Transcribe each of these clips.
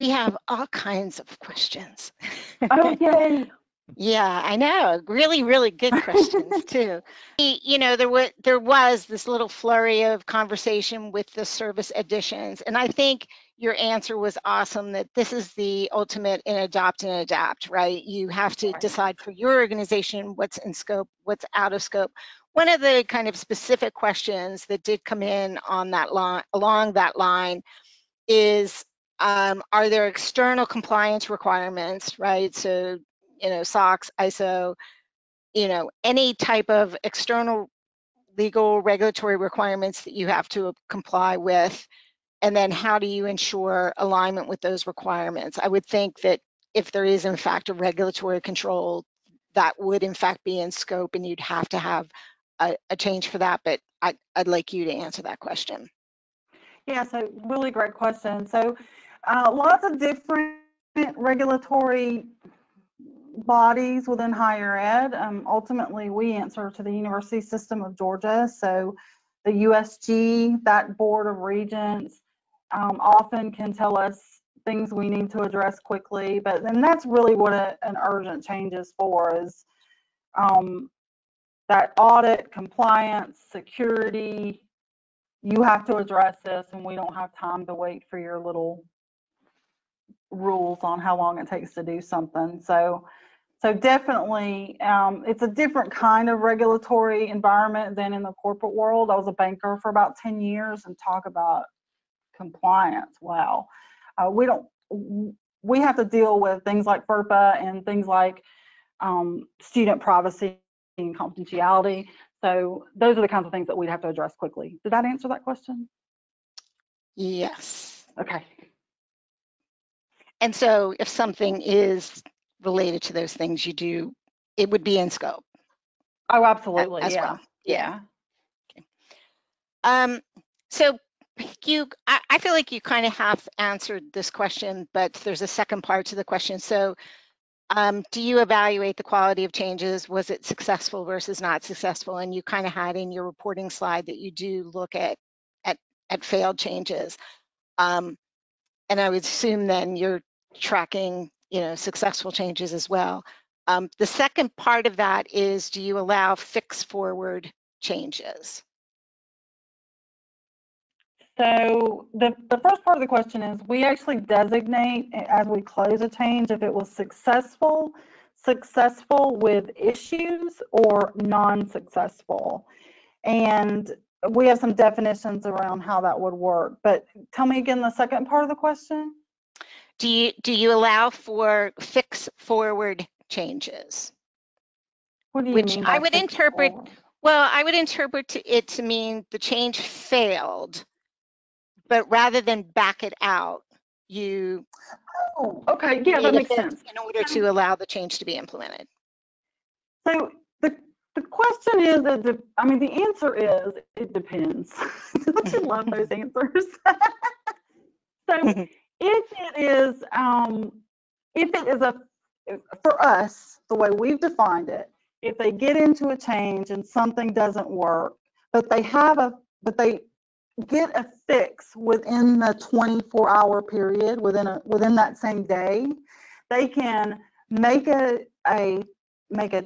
We have all kinds of questions. Oh, yay. Yeah, I know. Really, really good questions too. You know, there was this little flurry of conversation with the service additions, and I think your answer was awesome. That this is the ultimate in adopt and adapt, right? You have to decide for your organization what's in scope, what's out of scope. One of the kind of specific questions that did come in on that line, along that line, is are there external compliance requirements, right? So, you know, SOX, ISO, you know, any type of external legal regulatory requirements that you have to comply with, and then how do you ensure alignment with those requirements? I would think that if there is in fact a regulatory control, that would in fact be in scope, and you'd have to have a change for that, but I'd like you to answer that question. Yeah, so really great question. So lots of different regulatory bodies within higher ed. Ultimately, we answer to the University System of Georgia. So the USG, that Board of Regents, often can tell us things we need to address quickly. But then that's really what an urgent change is for, is that audit, compliance, security. You have to address this, and we don't have time to wait for your little rules on how long it takes to do something. So definitely, it's a different kind of regulatory environment than in the corporate world. I was a banker for about 10 years, and talk about compliance. Wow. We have to deal with things like FERPA and things like student privacy and confidentiality. So those are the kinds of things that we'd have to address quickly. Did that answer that question? Yes. Okay. And so if something is related to those things, you do, it would be in scope. Oh, absolutely. As well. Yeah. Okay. So I feel like you kind of have answered this question, but there's a second part to the question. So do you evaluate the quality of changes? Was it successful versus not successful? And you kind of had in your reporting slide that you do look at failed changes. And I would assume then you're tracking, you know, successful changes as well. The second part of that is, do you allow fix forward changes? So the first part of the question is, we actually designate as we close a change if it was successful with issues, or non-successful. And we have some definitions around how that would work. But tell me again the second part of the question. Do you allow for fix forward changes? What do you mean by fix forward? Well, I would interpret it to mean the change failed, but rather than back it out, you that makes sense, in order to allow the change to be implemented. So the question is, the answer is, it depends. Don't you love those answers? So for us, the way we've defined it, if they get into a change and something doesn't work, but they have get a fix within the 24-hour period, within that same day, they can make a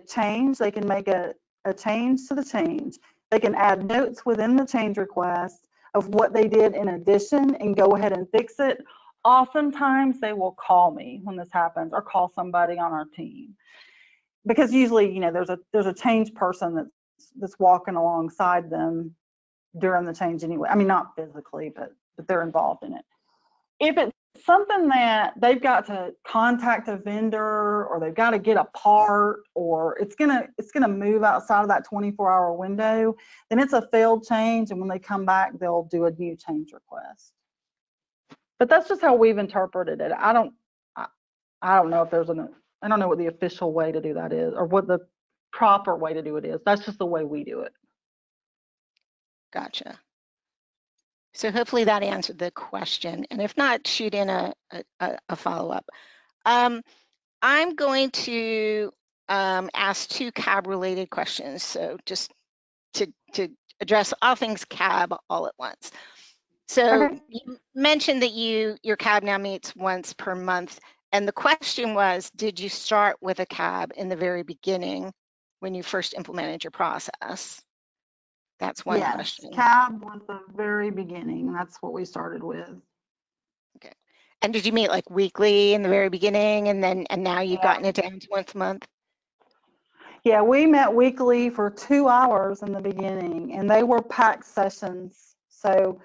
change. They can make a change to the change. They can add notes within the change request of what they did in addition, and go ahead and fix it. Oftentimes, they will call me when this happens, or call somebody on our team, because usually, you know, there's a change person that's walking alongside them during the change anyway. I mean, not physically, but they're involved in it. If it's something that they've got to contact a vendor, or they've got to get a part, or it's gonna move outside of that 24-hour window, then it's a failed change, and when they come back, they'll do a new change request. But that's just how we've interpreted it. I don't know if I don't know what the official way to do that is, or what the proper way to do it is. That's just the way we do it. Gotcha. So hopefully that answered the question. And if not, shoot in a follow-up. I'm going to ask two CAB-related questions, so just to address all things CAB all at once. So you mentioned that your CAB now meets once per month. And the question was, did you start with a CAB in the very beginning when you first implemented your process? That's one question. Yes, CAB was the very beginning. That's what we started with. Okay. And did you meet like weekly in the very beginning, and now you've gotten it down to once a month? Yeah, we met weekly for 2 hours in the beginning, and they were packed sessions. So,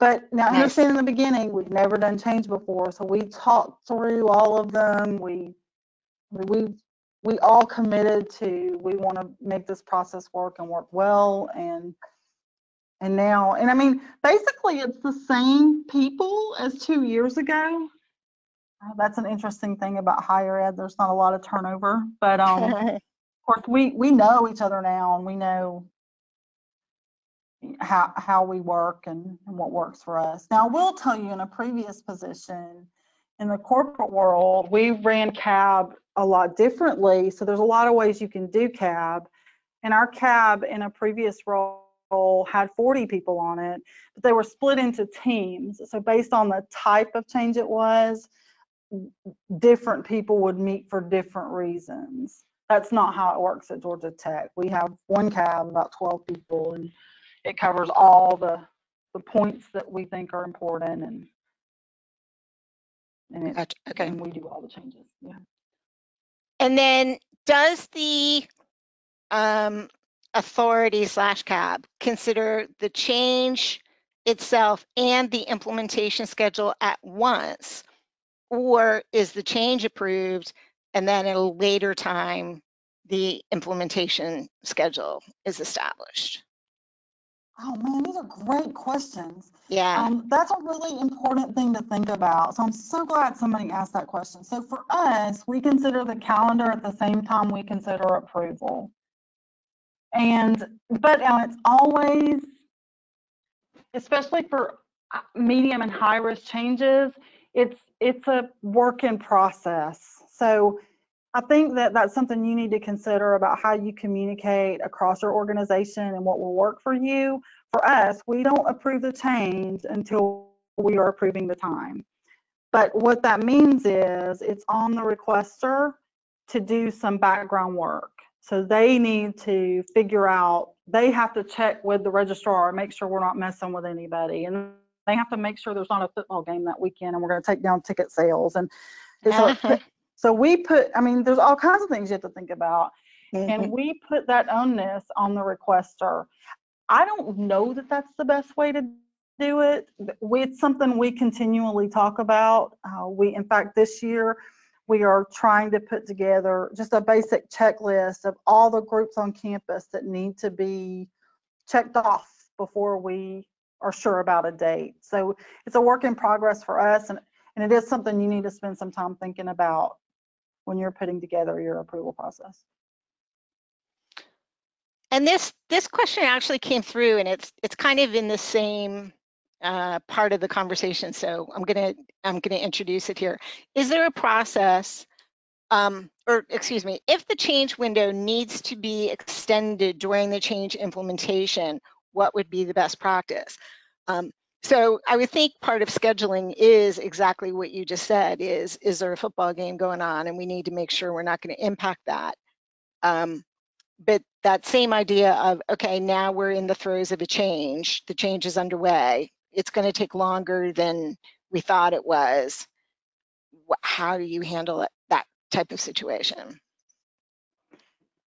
but now understand in the beginning, we've never done change before, so we talked through all of them. We all committed to, we want to make this process work and work well, and now, and I mean, basically it's the same people as 2 years ago. That's an interesting thing about higher ed. There's not a lot of turnover, but of course we know each other now, and we know how we work and what works for us. Now, I will tell you, in a previous position in the corporate world, we ran CAB a lot differently. So there's a lot of ways you can do CAB, and our CAB in a previous role had 40 people on it, but they were split into teams. So based on the type of change it was, different people would meet for different reasons. That's not how it works at Georgia Tech. We have one CAB, about 12 people, and it covers all the points that we think are important, and it, gotcha. Okay. And we do all the changes. Yeah. And then, does the authority / CAB consider the change itself and the implementation schedule at once, or is the change approved and then at a later time the implementation schedule is established? Oh man, these are great questions. Yeah. That's a really important thing to think about. So I'm so glad somebody asked that question. So for us, we consider the calendar at the same time we consider approval. But it's always, especially for medium and high risk changes, it's a work in process. So I think that that's something you need to consider about how you communicate across your organization and what will work for you. For us, we don't approve the change until we are approving the time. But what that means is it's on the requester to do some background work. So they need to figure out, they have to check with the registrar and make sure we're not messing with anybody. And they have to make sure there's not a football game that weekend and we're going to take down ticket sales. And it's like, so we put, I mean, there's all kinds of things you have to think about, and we put that onus on the requester. I don't know that that's the best way to do it. It's something we continually talk about. In fact, this year, we are trying to put together just a basic checklist of all the groups on campus that need to be checked off before we are sure about a date. So it's a work in progress for us, and it is something you need to spend some time thinking about when you're putting together your approval process. And this question actually came through, and it's kind of in the same part of the conversation. So I'm gonna introduce it here. Is there a process, if the change window needs to be extended during the change implementation, what would be the best practice? So I would think part of scheduling is exactly what you just said, is there a football game going on, and we need to make sure we're not going to impact that. But that same idea of, okay, now we're in the throes of a change, the change is underway, it's going to take longer than we thought it was. How do you handle that type of situation?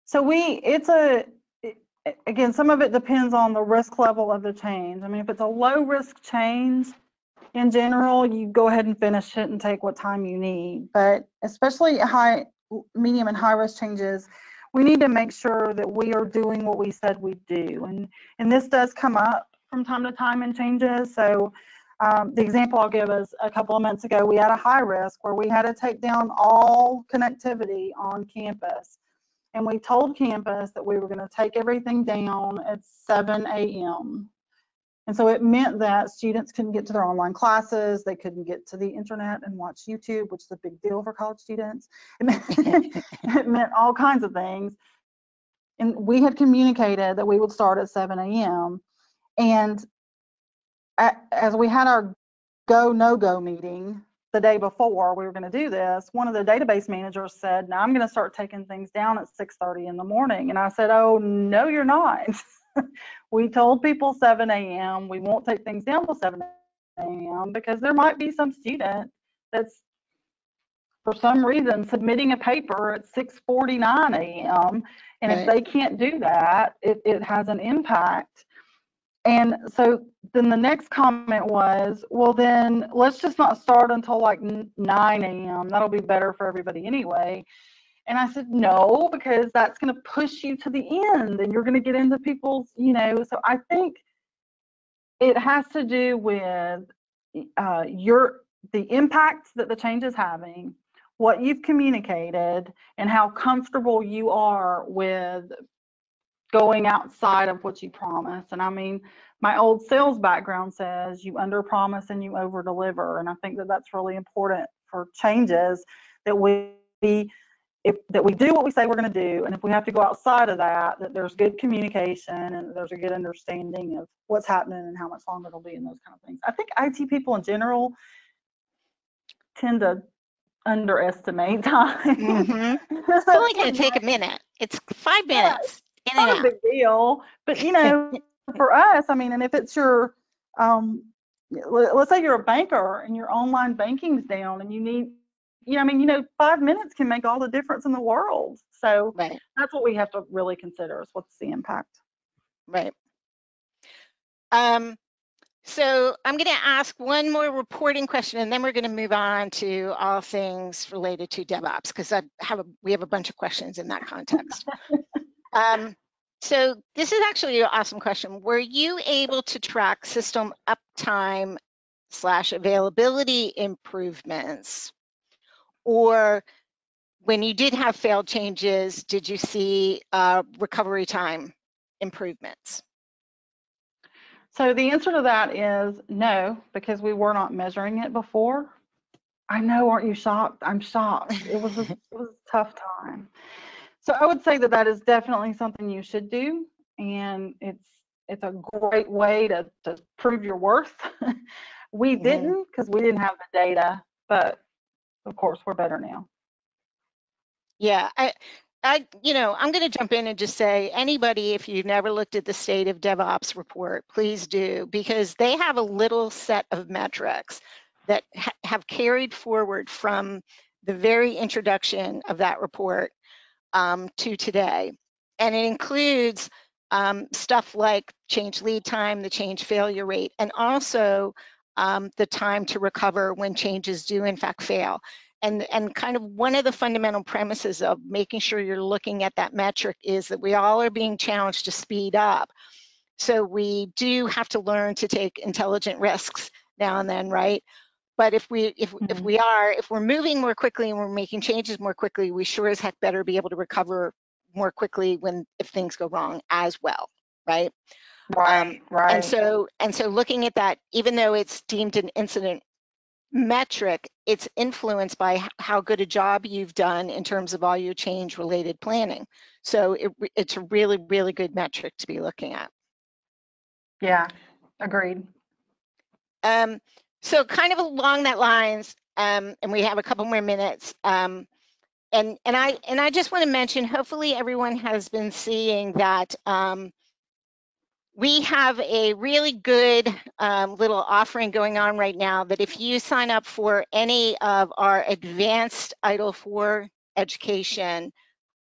So again, some of it depends on the risk level of the change. I mean, if it's a low risk change, in general, you go ahead and finish it and take what time you need. But especially medium and high risk changes, we need to make sure that we are doing what we said we do. And this does come up from time to time in changes. So the example I'll give is, a couple of months ago, we had a high risk where we had to take down all connectivity on campus. And we told campus that we were going to take everything down at 7 a.m. And so it meant that students couldn't get to their online classes, they couldn't get to the internet and watch YouTube, which is a big deal for college students. It meant all kinds of things. And we had communicated that we would start at 7 a.m. And as we had our go, no-go meeting the day before we were going to do this, one of the database managers said, now I'm going to start taking things down at 6:30 in the morning. And I said, oh, no, you're not. We told people 7 a.m. We won't take things down till 7 a.m. because there might be some student that's, for some reason, submitting a paper at 6:49 a.m. And right. If they can't do that, it has an impact. And so then the next comment was, well, then let's just not start until like 9 a.m. That'll be better for everybody anyway. And I said, no, because that's going to push you to the end and you're going to get into people's, you know. So I think it has to do with the impact that the change is having, what you've communicated, and how comfortable you are with going outside of what you promise. And I mean, my old sales background says you underpromise and you over deliver. And I think that that's really important for changes, that we do what we say we're going to do. And if we have to go outside of that, that there's good communication and there's a good understanding of what's happening and how much longer it'll be and those kind of things. I think IT people in general tend to underestimate time. Mm-hmm. It's only going to take a minute. It's 5 minutes. Yeah, it's not a big deal, but you know, for us, I mean, and if it's your, let's say you're a banker and your online banking's down and you need, you know, I mean, you know, 5 minutes can make all the difference in the world. So right. That's what we have to really consider is what's the impact. Right. So I'm going to ask one more reporting question, and then we're going to move on to all things related to DevOps, because we have a bunch of questions in that context. So this is actually an awesome question. Were you able to track system uptime / availability improvements? Or when you did have failed changes, did you see recovery time improvements? So the answer to that is no, because we were not measuring it before. I know, aren't you shocked? I'm shocked. It was a tough time. So I would say that that is definitely something you should do, and it's a great way to prove your worth. We didn't, because we didn't have the data, but of course we're better now. Yeah. You know, I'm going to jump in and just say, anybody, if you've never looked at the State of DevOps report, please do, because they have a little set of metrics that have carried forward from the very introduction of that report to today. And it includes stuff like change lead time, the change failure rate, and also the time to recover when changes do in fact fail. And kind of one of the fundamental premises of making sure you're looking at that metric is that we all are being challenged to speed up. So we do have to learn to take intelligent risks now and then, right? But if we're moving more quickly and we're making changes more quickly, we sure as heck better be able to recover more quickly if things go wrong as well, right? Right, right. And so looking at that, even though it's deemed an incident metric, it's influenced by how good a job you've done in terms of all your change related planning. So it's a really, really good metric to be looking at. Yeah, agreed. So kind of along that lines, and we have a couple more minutes, and I just want to mention, hopefully everyone has been seeing that we have a really good little offering going on right now that if you sign up for any of our advanced ITIL 4 education,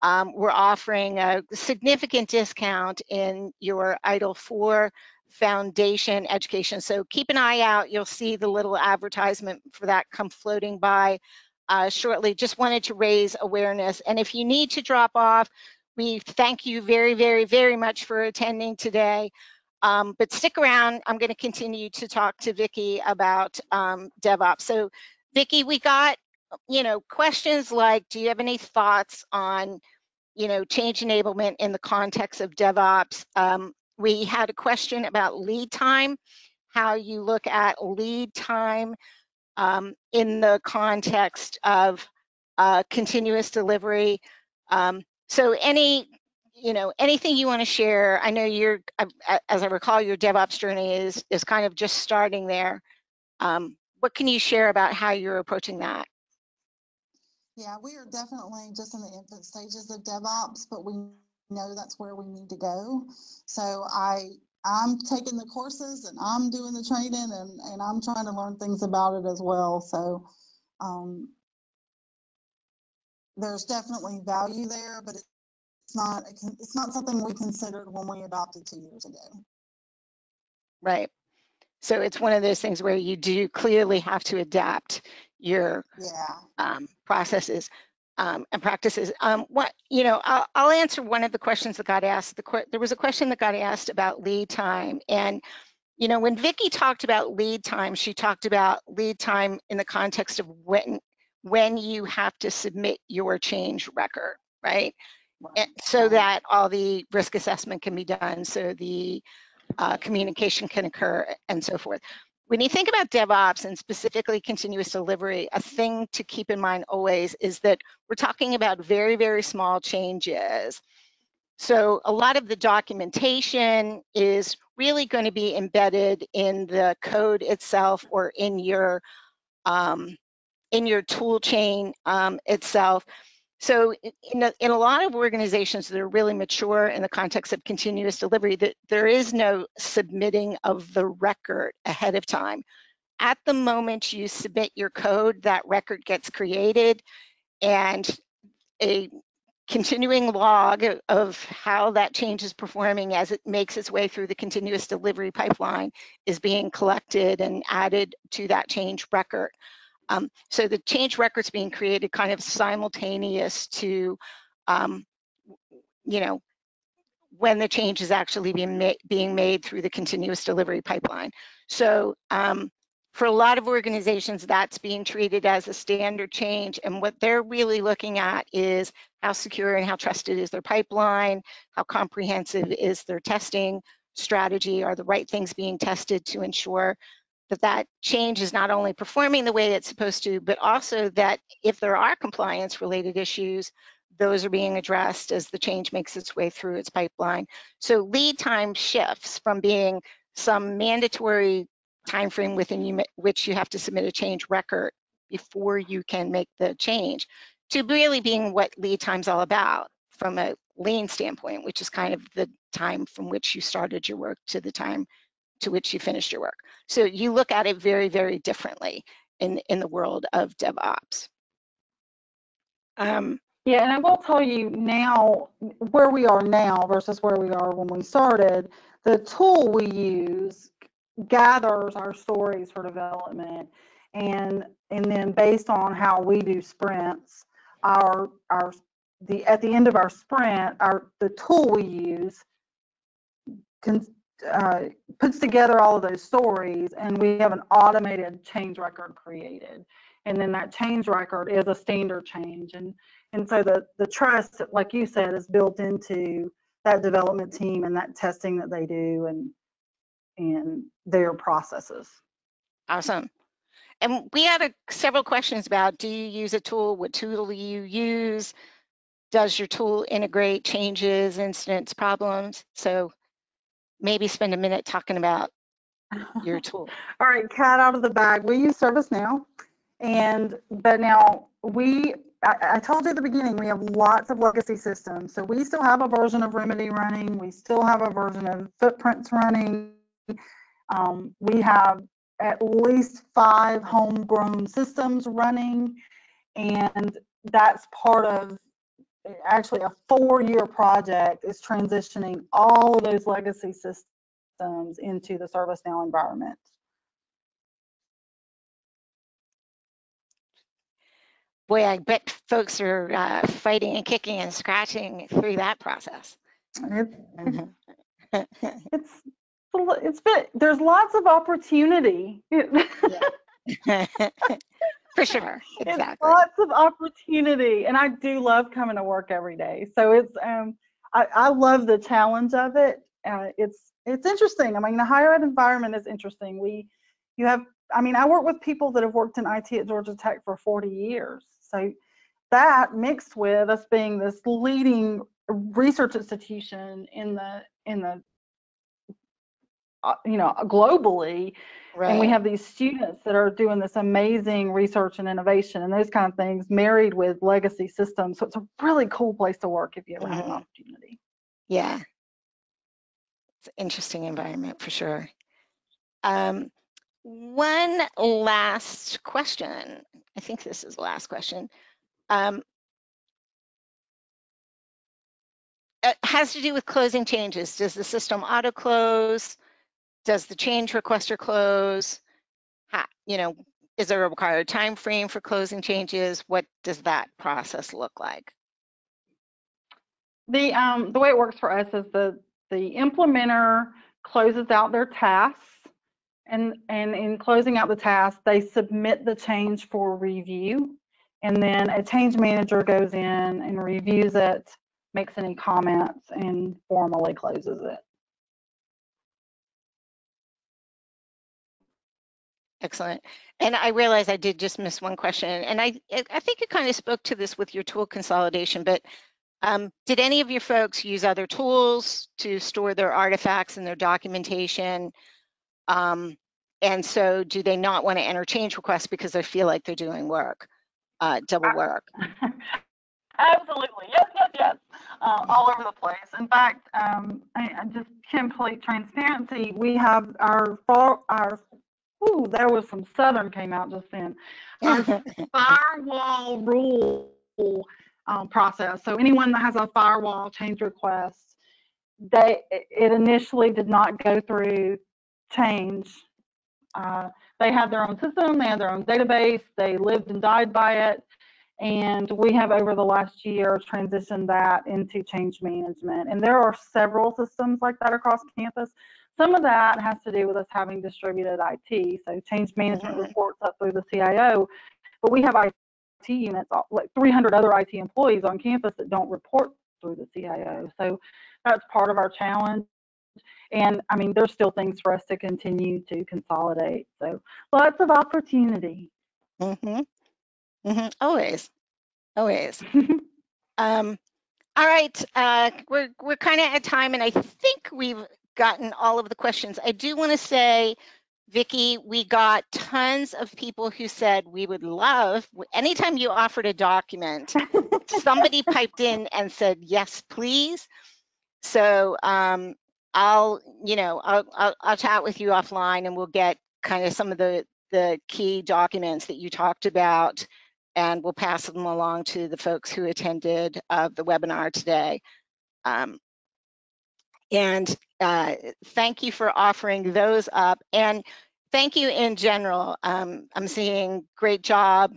we're offering a significant discount in your ITIL 4 foundation education. So keep an eye out. You'll see the little advertisement for that come floating by shortly. Just wanted to raise awareness. And if you need to drop off, we thank you very, very, very much for attending today, but stick around. I'm going to continue to talk to Vicki about DevOps. So Vicki, we got, you know, questions like, do you have any thoughts on, you know, change enablement in the context of DevOps? We had a question about lead time, how you look at lead time in the context of continuous delivery. So any you know, anything you want to share? I know you're, as I recall, your DevOps journey is kind of just starting there. What can you share about how you're approaching that? Yeah, we are definitely just in the infant stages of DevOps, but we know that's where we need to go. So I'm taking the courses and I'm doing the training and I'm trying to learn things about it as well. So there's definitely value there, but it's not something we considered when we adopted 2 years ago. Right. So it's one of those things where you do clearly have to adapt your processes and practices. What, you know, I'll answer one of the questions that got asked. There was a question that got asked about lead time, and you know, when Vicki talked about lead time, she talked about lead time in the context of when you have to submit your change record, right? And so that all the risk assessment can be done, so the communication can occur, and so forth. When you think about DevOps and specifically continuous delivery, a thing to keep in mind always is that we're talking about very, very small changes. So a lot of the documentation is really going to be embedded in the code itself or in your tool chain itself. So in a lot of organizations that are really mature in the context of continuous delivery, there is no submitting of the record ahead of time. At the moment you submit your code, that record gets created, and a continuing log of how that change is performing as it makes its way through the continuous delivery pipeline is being collected and added to that change record. So the change record's being created kind of simultaneous to, you know, when the change is actually being made through the continuous delivery pipeline. So for a lot of organizations, that's being treated as a standard change. And what they're really looking at is how secure and how trusted is their pipeline, how comprehensive is their testing strategy, are the right things being tested to ensure that that change is not only performing the way it's supposed to, but also that if there are compliance related issues, those are being addressed as the change makes its way through its pipeline. So lead time shifts from being some mandatory timeframe within which you have to submit a change record before you can make the change, to really being what lead time's all about from a lean standpoint, which is kind of the time from which you started your work to the time to which you finished your work. So you look at it very, very differently in the world of DevOps. Yeah, and I will tell you now, where we are now versus where we are when we started, the tool we use gathers our stories for development, and then based on how we do sprints, at the end of our sprint, the tool we use puts together all of those stories, and we have an automated change record created, and then that change record is a standard change, and so the trust, like you said, is built into that development team and that testing that they do and their processes. Awesome. And we had several questions about, do you use a tool? What tool do you use? Does your tool integrate changes, incidents, problems? So maybe spend a minute talking about your tool. All right, cat out of the bag. We use ServiceNow, but now I told you at the beginning, we have lots of legacy systems. So we still have a version of Remedy running. We still have a version of Footprints running. We have at least 5 homegrown systems running, and that's part of actually a 4-year project is transitioning all of those legacy systems into the ServiceNow environment. Boy, I bet folks are fighting and kicking and scratching through that process. There's lots of opportunity. Yeah. For sure, exactly. It's lots of opportunity, and I do love coming to work every day. So it's, I love the challenge of it. It's interesting. I mean, the higher ed environment is interesting. I work with people that have worked in IT at Georgia Tech for 40 years. So that mixed with us being this leading research institution in the globally, right. And we have these students that are doing this amazing research and innovation and those kind of things married with legacy systems. So it's a really cool place to work if you ever have an opportunity. Yeah, it's an interesting environment for sure. One last question. I think this is the last question. It has to do with closing changes. Does the system auto close? Does the change requester close? Is there a required time frame for closing changes? What does that process look like? The way it works for us is the implementer closes out their tasks, and in closing out the task, they submit the change for review, and then a change manager goes in and reviews it, makes any comments, and formally closes it. Excellent. And I realize I did just miss one question, and I think you kind of spoke to this with your tool consolidation, but did any of your folks use other tools to store their artifacts and their documentation? And so do they not want to enter change requests because they feel like they're doing work, double work? Absolutely. Yes. All over the place. In fact, just complete transparency, we have our firewall rule process. So anyone that has a firewall change request, it initially did not go through change. They had their own system, they had their own database, they lived and died by it. And we have, over the last year, transitioned that into change management. And there are several systems like that across campus. Some of that has to do with us having distributed IT, so change management reports up through the CIO. But we have IT units, like 300 other IT employees on campus that don't report through the CIO. So that's part of our challenge. And I mean, there's still things for us to continue to consolidate. So lots of opportunity. Always. All right, we're kind of at time, and I think we've gotten all of the questions. I do want to say, Vicki, we got tons of people who said we would love, anytime you offered a document, somebody piped in and said, yes, please. So I'll chat with you offline, and we'll get kind of some of the key documents that you talked about, and we'll pass them along to the folks who attended the webinar today. And thank you for offering those up, and thank you in general. I'm seeing great job.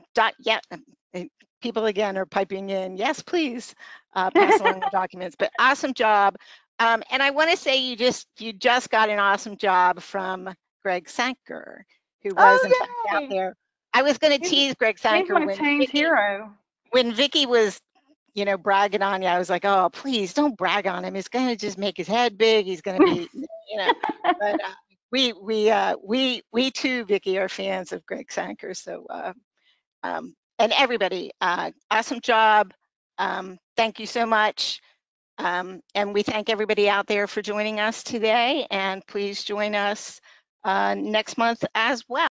People again are piping in, yes, please, pass along the documents, but awesome job. And I wanna say you just got an awesome job from Greg Sanker, who was in fact out there. I was going to tease Greg Sanker when Vicki was, bragging on you. I was like, oh, please don't brag on him. He's going to just make his head big. He's going to be, But we too, Vicki, are fans of Greg Sanker. So, and everybody, awesome job. Thank you so much. And we thank everybody out there for joining us today. And please join us next month as well.